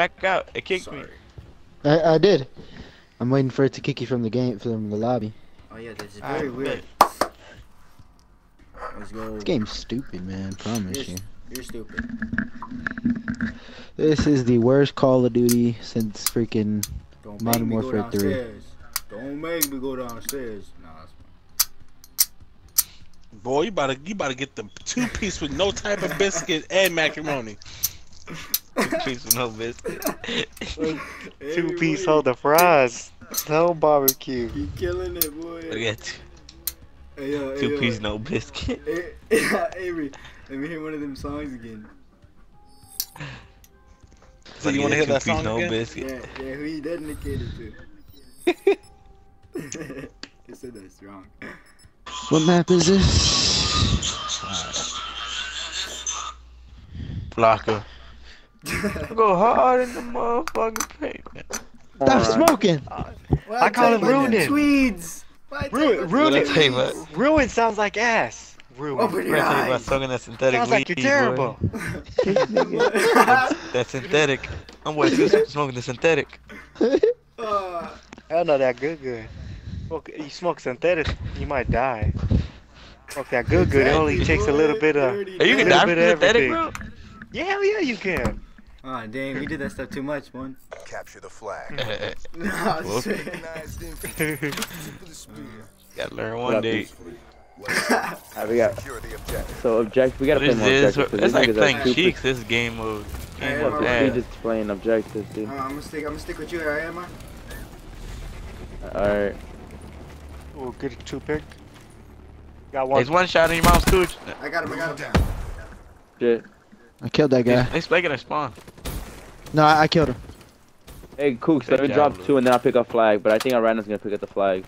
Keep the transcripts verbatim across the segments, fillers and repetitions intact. back out. It kicked Sorry. me. I I did. I'm waiting for it to kick you from the game, from the lobby. Oh yeah, that's very I'm weird. Good. Let's go. This game's stupid, man. I promise you're, you. You're stupid. This is the worst Call of Duty since freaking Don't Modern make me Warfare go downstairs. three. Don't make me go downstairs. Nah. Boy, you about to you about to get the two piece with no type of biscuit and macaroni. Two piece with no biscuit. Two Everybody. piece hold the fries. No barbecue. You killing it, boy. Look at you. Hey, yo, two hey, piece yo. no biscuit. Hey, Avery, let me hear one of them songs again. So you yeah, want to hear that song no again? Biscuit. Yeah, yeah, who you dedicated to? They said that's wrong. What map is this? Blocker. I go hard in the motherfucking paint. Stop smoking! Uh, well, I, I call it ruining. Tweeds. Ruin, ruin, ruin, ruin sounds like ass. Ruin. Open your eyes. That synthetic sounds weed, like you're terrible. that's, that's synthetic. I'm way too smoking the synthetic. Uh, I know that good good. You smoke synthetic, you might die. Fuck that good good. It only takes a little bit of. Hey, you can die from synthetic, bro. Yeah, hell yeah, you can. Aw, oh, damn, we did that stuff too much, man. Capture the flag. Nah, shit. Gotta learn one up, day. Alright, we got. So object, we gotta play more objectives. It's like playing cheeks. This game mode. Game mode. We just playing objectives, dude. Uh, I'm gonna stick. I'm gonna stick with you, alright, am I? Alright. Oh, good two pick. Got one. There's one shot in your mom's cooch. I got him. I got him. Shit. I killed that guy. He's making a spawn. No, I, I killed him. Hey, Kooks, let me drop Luke. two and then I'll pick up flag, but I think our random's gonna pick up the flag.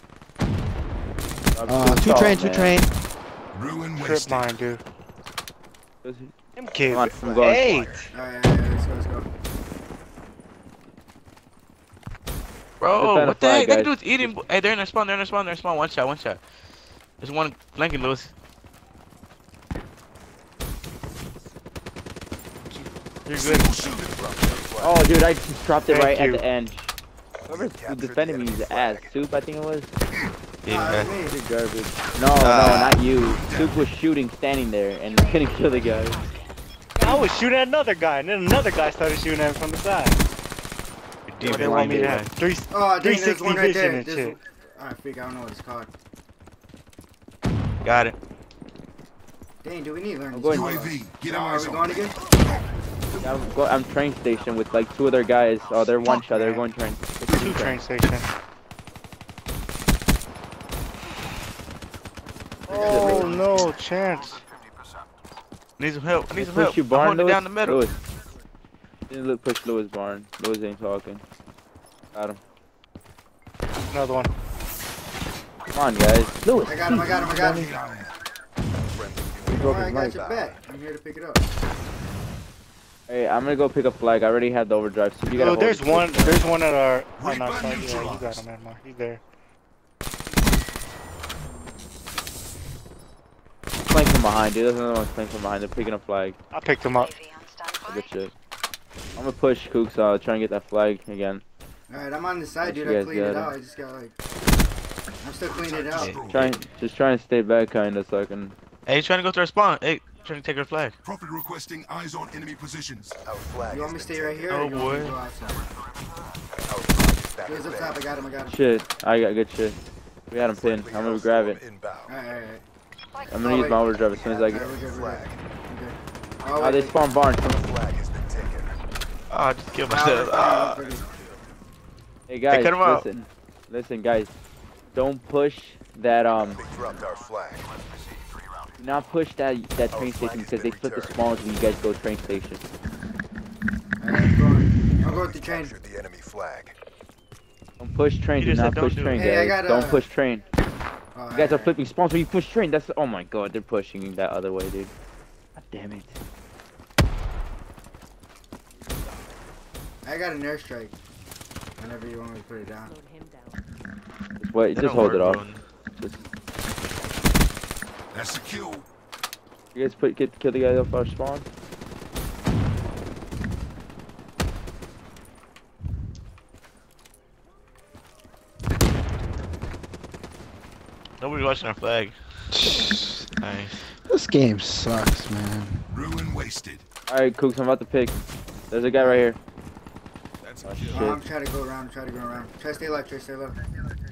Uh, two, two train, two man. train. Ruin Trip mine, dude. I'm kidding. Come on, I'm going. Hey! Alright, alright, alright, let's go, let's go. Bro, what the heck? That dude's eating. Hey, they're in their spawn, they're in their spawn, they're in their spawn. One shot, one shot. There's one flanking, Lewis. You're good. Oh, dude, I just dropped it Thank right you. at the end. Whoever's defending me is ass. Soup, I think it was. Yeah, man. You're garbage. No, uh, no, not you. Soup was shooting, standing there, and couldn't kill the guy. I was shooting at another guy, and then another guy started shooting at him from the side. Dude, they want me to have three, oh, dang, three sixty there's one right vision there. and there's shit. Alright, freak, I don't know what it's called. Got it. Dang, do we need to learn this? U A V, get our eyes on again? I'm, go I'm train station with like two other guys. Oh, they're one shot. They're going train. It's two train station. Oh no chance. Need some help. I need some help. You barn, I'm holding down the middle. Lewis. Didn't look push Lewis barn. Lewis ain't talking. Got him. Another one. Come on, guys. Lewis. I got him. I got him. I got him. Oh, I got your back. I'm here to pick it up. Hey, I'm gonna go pick up flag. I already had the overdrive. So you gotta oh, there's one. Down. There's one at our. Oh, no, sorry, yeah, you got him, Edmar. He's there. Flank from behind, dude. There's another one flank from behind. They're picking up flag. I picked him up. Good shit. I'm gonna push Kooks. So I'll try and get that flag again. Alright, I'm on the side, dude. I cleaned it out. I just got like. I'm still cleaning it out. Hey. Trying, just trying to stay back, kinda, so I can. Hey, he's trying to go to our spawn. Hey. Trying to take our flag. Profit requesting eyes on enemy positions. Our flag. You want me to stay right here? Oh boy. He's up top. I got him. I got him. Shit. I got good shit. We got him pinned. I'm gonna grab it. Alright, alright. I'm gonna use my overdrive as soon as I get. Oh, they spawned barn. Ah, just kill myself. Uh, hey guys, hey, listen, listen guys, don't push that um. They dropped our flag. Now push that that train station because they split the spawns when you guys go train station. I'm going. I'm going to train. The enemy flag. Don't push train. Do not push train, guys. Don't push train. You guys are flipping spawns when you push train. That's oh my god, they're pushing that other way, dude. God damn it. I got an airstrike. Whenever you want me to put it down. Just wait. Just hold it off. Just. That's a kill. You guys put, get, kill the guy off our spawn. Nobody watching our flag. Nice. This game sucks, man. Ruin wasted. Alright, Kooks, I'm about to pick. There's a guy right here. That's oh, shit. I'm trying to go around, try to go around. Try to stay alive, try to stay alive.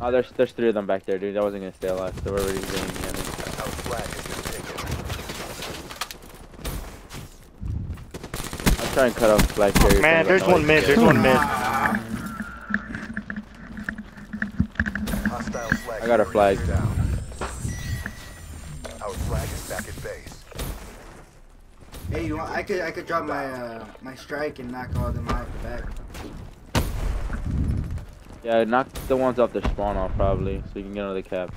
Oh, there's, there's three of them back there, dude. I wasn't going to stay alive, so we're already doing damage. I'll try and cut off Black Terry. Oh, man, there's one mid, there's one mid. I got a flag. Our flag is back at base. Hey, you want, I could I could drop my uh, my strike and knock all them out the back. Yeah, knock the ones off their spawn off probably, so you can get another cap.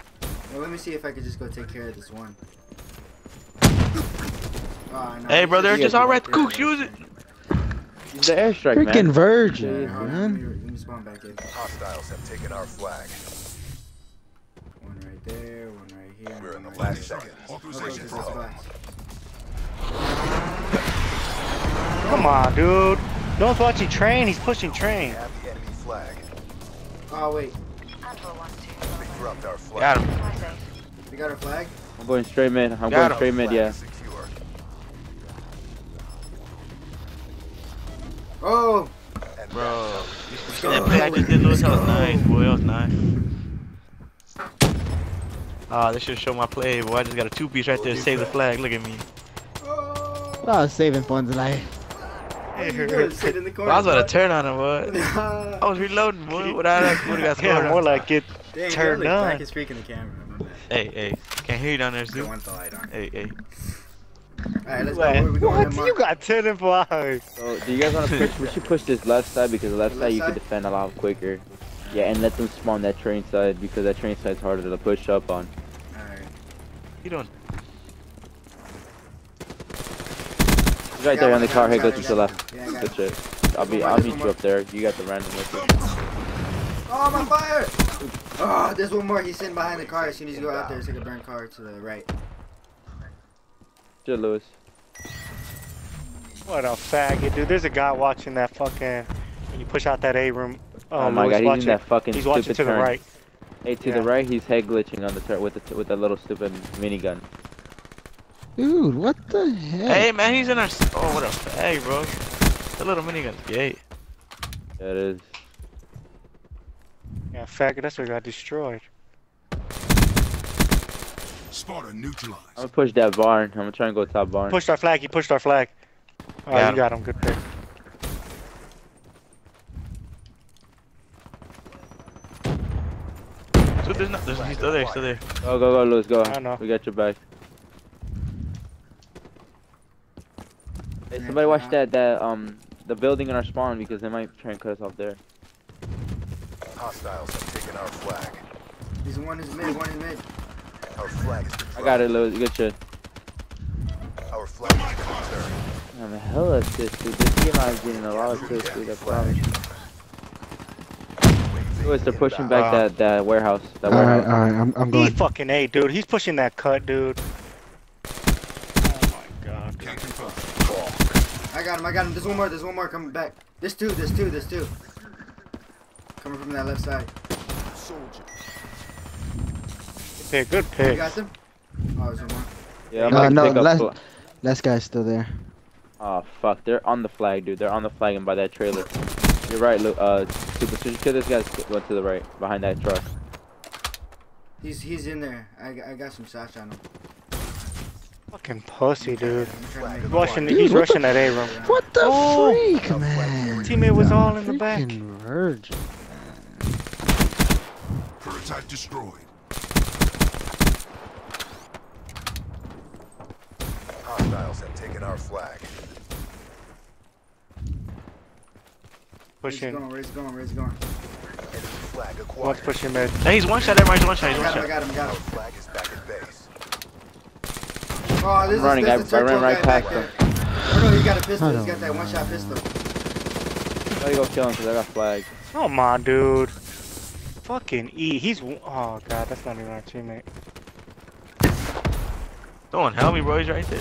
Well, let me see if I could just go take care of this one. Oh, no, hey, brother, just all right. Kooks, use it. It's the airstrike, freaking man. Freaking virgin, yeah, man. Let me, let me spawn back in. Hostiles have taken our flag. One right there, one right here. We're in the last second. Authorization for all. Come on, dude. Don't watch the train. He's pushing train. Have the enemy flag. Oh wait. Our flag. Got him. We got our flag? I'm going straight mid. I'm got going straight mid, yeah. Secure. Oh! Bro. That play I just did was nice, boy. That was nice. Ah, oh, this should show my play, boy. I just got a two-piece right there to save the flag. Look at me. Oh, I was saving fun tonight. Hey, I was about to turn on him, boy. I was reloading, boy. Without that, would have got scored. More like it. Dang, turn like on. His freak in the camera. Hey, hey, can't hear you down there, Zoo. Hey, hey. Alright, let's go. What? Going what? You got ten and five. So, do you guys want to push? We should push this left side because the left the side left you side? Can defend a lot quicker. Yeah, and let them spawn that train side because that train side's harder to push up on. Alright. You don't. He's right there on the car. Hey, go to the left. Yeah, good shit. I'll be, I'll meet you up there. You got the random. Oh, I'm on fire! Oh, there's one more. He's sitting behind the car. As soon as you go out there, it's like a burnt car to the right. Good, Lewis. What a faggot, dude. There's a guy watching that fucking. When you push out that A room. Oh, oh my Lewis god, he's watching, in that fucking he's stupid turn. He's watching to turn. The right. Hey, to yeah. the right, he's head glitching on the turn with the, with that little stupid minigun. Dude, what the hell? Hey, man, he's in our. Oh, what a fag, bro. The little minigun's gay. Yeah, it is. Yeah, faggot, that's what got destroyed. Sparta neutralized. I'm gonna push that barn. I'm gonna try and go top barn. Pushed our flag, he pushed our flag. Oh, got you him. Got him, good pick. Dude, there's not, there's, he's still there, still there. Go, go, go, Lewis, go. I know. We got your back. Hey, somebody watch that, that, um, the building in our spawn because they might try and cut us off there. Hostiles have taken our flag. He's one is mid, one is mid. Our flag is destroyed. I got it, Lewis. Good shit. Our flag is concerned. I'm a hella assist, dude. This game I was getting a lot of assists, dude. I promise you. Lewis, they're pushing back uh, that, that warehouse. That all warehouse. Alright, alright. I'm, I'm going. He fucking A, dude. He's pushing that cut, dude. Oh my god. Dude. I got him, I got him. There's one more, there's one more coming back. There's two, there's two, there's two. Coming from that left side. Soldier. Good pick, good pick. You got them? Oh, there's one more. Yeah, I'm uh, no, pick last, up last guy's still there. Oh, fuck. They're on the flag, dude. They're on the flag and by that trailer. You're right, Luke. Uh, Super Sugar, this guy went to the right, behind that truck. He's he's in there. I, I got some shots on him. Fucking pussy, dude. He's rushing, dude, he's rushing that A room. What the oh, freak, man? Teammate was all in the back. Virgin. Prototype destroyed. Hostiles have taken our flag. Pushing. Where's he going? Where's he going? Where's he going? One's pushing mid. Hey, he's one shot. Everybody's one shot. He's one shot. I got him. I got him. Our flag is back at base. Oh, this I'm is, running. This I, I ran right past him. Oh no, he got a pistol. He's got that one shot pistol. I gotta go kill him because I got flag. Come on, dude. Fucking E, he's. Oh god, that's not even our teammate. Don't help me, bro. He's right there.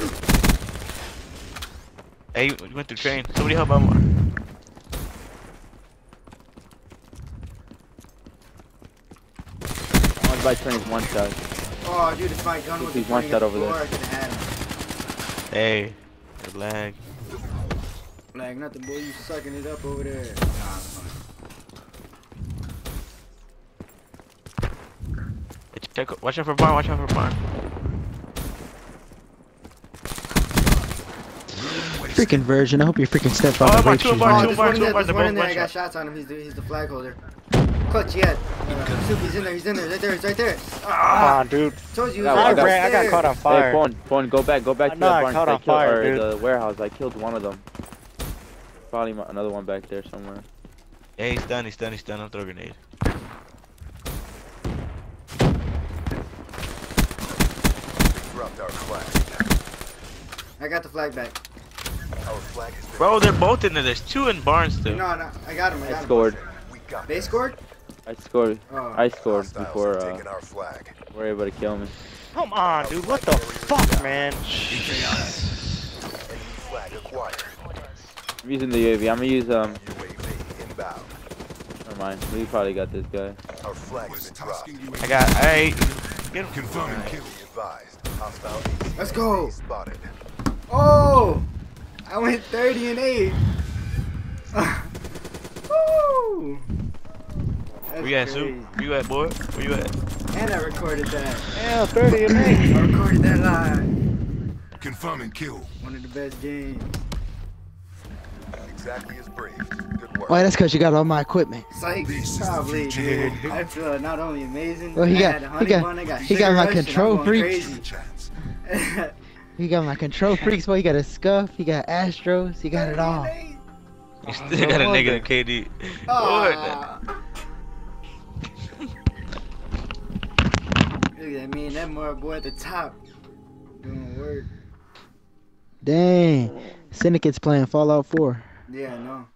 Hey, you went through train. Somebody help out more. One by train is one shot. Oh, dude, if my gun was pointing at the floor, I could have him. Hey, good lag. Lag, not the boy you sucking it up over there. Nah, check, watch out for barn, watch out for barn. Freaking virgin, I hope you freaking step on oh, the two bars, two bars, two bars. There's one in there, I got shots on him, he's the, he's the flag holder. Clutch, yeah. Uh, soup, he's in there, he's in there, right there, he's right there. Ah, ah dude. Told you, I, got, I got caught on fire. Hey, Bon, Bon, go back, go back I to the barn. I killed, fire, or the warehouse, I killed one of them. Probably my, another one back there somewhere. Yeah, he's done, he's done, he's done, I'll throw a grenade. I got the flag back. Our flag is bro, they're both in there. There's two in barns too. No, no, I got him. I, got I him. scored. They scored? I scored. Oh. I scored Hostiles before uh, our flag. Were able to kill me. Come on, dude. What the fuck, man? I'm using the U A V. I'm gonna use um. Never mind. We probably got this guy. Our flag is dropped. I got. Hey, get him. Confirm and kill. Let's go! Oh! I went thirty and eight! Woo! Where you at, Sue? Where you at, boy? Where you at? And I recorded that. Yeah, thirty and eight! I recorded that live. Confirm and kill. One of the best games. Exactly as brave. Good work. Why, that's because you got all my equipment. Psych, probably. Dude. I feel not only amazing, well, he I got, had a honey he got, bun, I got He got my control freaks. He got my control freaks, boy. He got a scuff, he got Astros, he got it all. You still got a nigga in K D. Look at me and that more boy at the top. Doing work. Dang. Syndicate's playing Fallout four. Yeah, I know.